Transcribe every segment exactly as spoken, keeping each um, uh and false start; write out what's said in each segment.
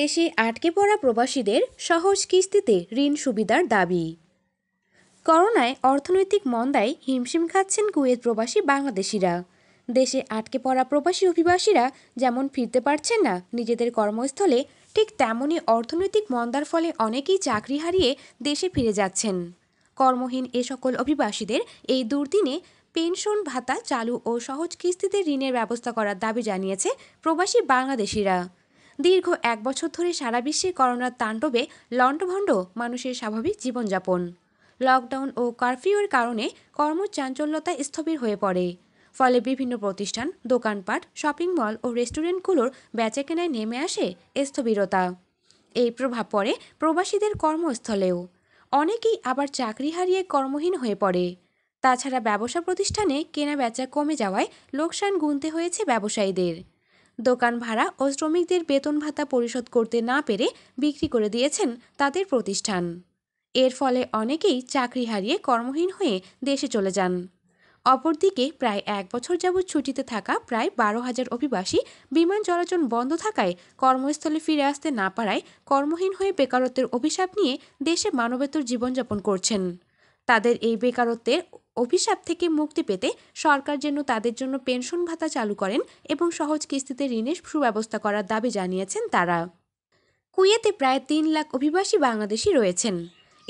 দেশে আটকে পড়া প্রবাসীদের সহজ কিস্তিতে ঋণ সুবিধার দাবি। করোনায় অর্থনৈতিক মন্দায় হিমশিম খাচ্ছেন কুয়েত প্রবাসী বাংলাদেশিরা। দেশে আটকে পড়া প্রবাসী অভিবাসীরা যেমন ফিরতে পারছেন না নিজেদের কর্মস্থলে, ঠিক তেমনই অর্থনৈতিক মন্দার ফলে অনেকেই চাকরি হারিয়ে দেশে ফিরে যাচ্ছেন। কর্মহীন এ সকল অভিবাসীদের এই দুর্দিনে পেনশন ভাতা চালু ও সহজ কিস্তিতে ঋণের ব্যবস্থা করার দাবি জানিয়েছে প্রবাসী বাংলাদেশিরা। দীর্ঘ এক বছর ধরে সারা বিশ্বে করোনার তাণ্ডবে লণ্ডভণ্ড মানুষের স্বাভাবিক জীবনযাপন। লকডাউন ও কারফিউর কারণে কর্মচাঞ্চল্যতা স্থবির হয়ে পড়ে। ফলে বিভিন্ন প্রতিষ্ঠান, দোকানপাট, শপিং মল ও রেস্টুরেন্টগুলোর বেচাকেনায় নেমে আসে স্থবিরতা। এই প্রভাব পড়ে প্রবাসীদের কর্মস্থলেও। অনেকেই আবার চাকরি হারিয়ে কর্মহীন হয়ে পড়ে। তাছাড়া ব্যবসা প্রতিষ্ঠানে কেনা বেচা কমে যাওয়ায় লোকসান গুনতে হয়েছে ব্যবসায়ীদের। দোকান ভাড়া ও শ্রমিকদের বেতন ভাতা পরিশোধ করতে না পেরে বিক্রি করে দিয়েছেন তাদের প্রতিষ্ঠান। এর ফলে অনেকেই চাকরি হারিয়ে কর্মহীন হয়ে দেশে চলে যান। অপরদিকে প্রায় এক বছর যাবৎ ছুটিতে থাকা প্রায় বারো হাজার অভিবাসী বিমান চলাচল বন্ধ থাকায় কর্মস্থলে ফিরে আসতে না পারায় কর্মহীন হয়ে বেকারত্বের অভিশাপ নিয়ে দেশে মানবেতর জীবনযাপন করছেন। তাদের এই বেকারত্বের অভিশাপ থেকে মুক্তি পেতে সরকার যেন তাদের জন্য পেনশন ভাতা চালু করেন এবং সহজ কিস্তিতে ঋণের সুব্যবস্থা করার দাবি জানিয়েছেন তারা। কুয়েতে প্রায় তিন লাখ অভিবাসী বাংলাদেশি রয়েছেন।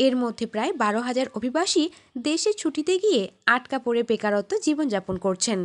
এর মধ্যে প্রায় বারো হাজার অভিবাসী দেশে ছুটিতে গিয়ে আটকা পড়ে বেকারত্ব জীবনযাপন করছেন।